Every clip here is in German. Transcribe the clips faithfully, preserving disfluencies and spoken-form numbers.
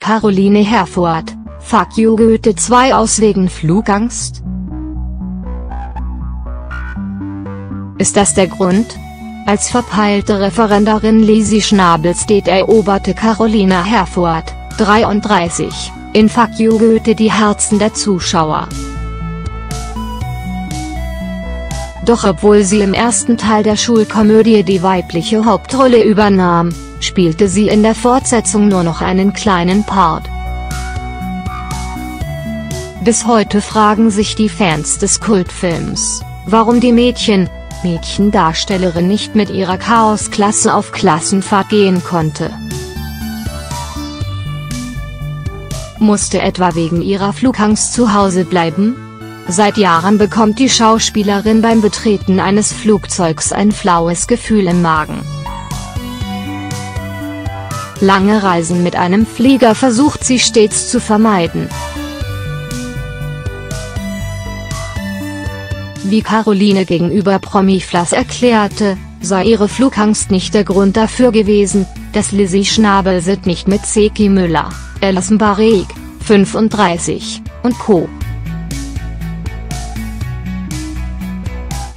Karoline Herfurth, Fack ju Göhte zwei aus wegen Flugangst? Ist das der Grund? Als verpeilte Referendarin Lisi Schnabelstedt eroberte Karoline Herfurth, dreiunddreißig, in Fack ju Göhte die Herzen der Zuschauer. Doch obwohl sie im ersten Teil der Schulkomödie die weibliche Hauptrolle übernahm, spielte sie in der Fortsetzung nur noch einen kleinen Part. Bis heute fragen sich die Fans des Kultfilms, warum die Mädchen, Mädchendarstellerin nicht mit ihrer Chaosklasse auf Klassenfahrt gehen konnte. Musste etwa wegen ihrer Flugangst zu Hause bleiben? Seit Jahren bekommt die Schauspielerin beim Betreten eines Flugzeugs ein flaues Gefühl im Magen. Lange Reisen mit einem Flieger versucht sie stets zu vermeiden. Wie Karoline gegenüber Promiflass erklärte, sei ihre Flugangst nicht der Grund dafür gewesen, dass Lisi Schnabelstedt nicht mit Zeki Müller, Elassen Barek, fünfunddreißig, und Co.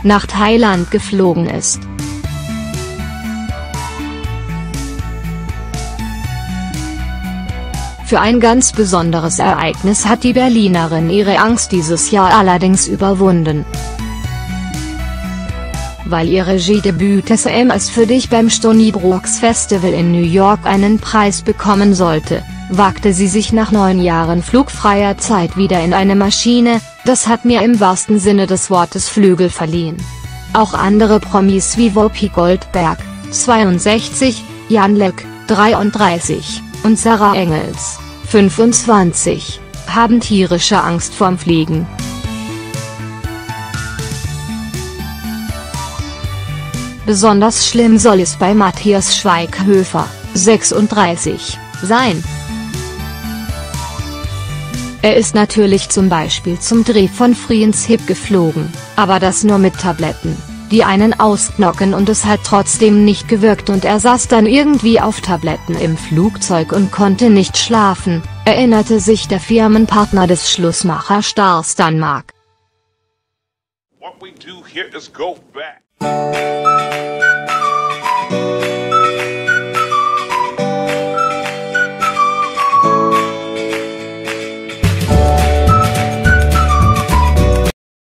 nach Thailand geflogen ist. Für ein ganz besonderes Ereignis hat die Berlinerin ihre Angst dieses Jahr allerdings überwunden. Weil ihr Regiedebüt S M S für dich beim Stony Brook Festival in New York einen Preis bekommen sollte, wagte sie sich nach neun Jahren flugfreier Zeit wieder in eine Maschine, das hat mir im wahrsten Sinne des Wortes Flügel verliehen. Auch andere Promis wie Whoopi Goldberg, zweiundsechzig, Jan Leuk, dreiunddreißig, und Sarah Engels, fünfundzwanzig, haben tierische Angst vorm Fliegen. Besonders schlimm soll es bei Matthias Schweighöfer, sechsunddreißig, sein. Er ist natürlich zum Beispiel zum Dreh von Friendship geflogen, aber das nur mit Tabletten, die einen ausknocken, und es hat trotzdem nicht gewirkt, und er saß dann irgendwie auf Tabletten im Flugzeug und konnte nicht schlafen, erinnerte sich der Firmenpartner des Schlussmacher-Stars Danmark. What we do here is go back.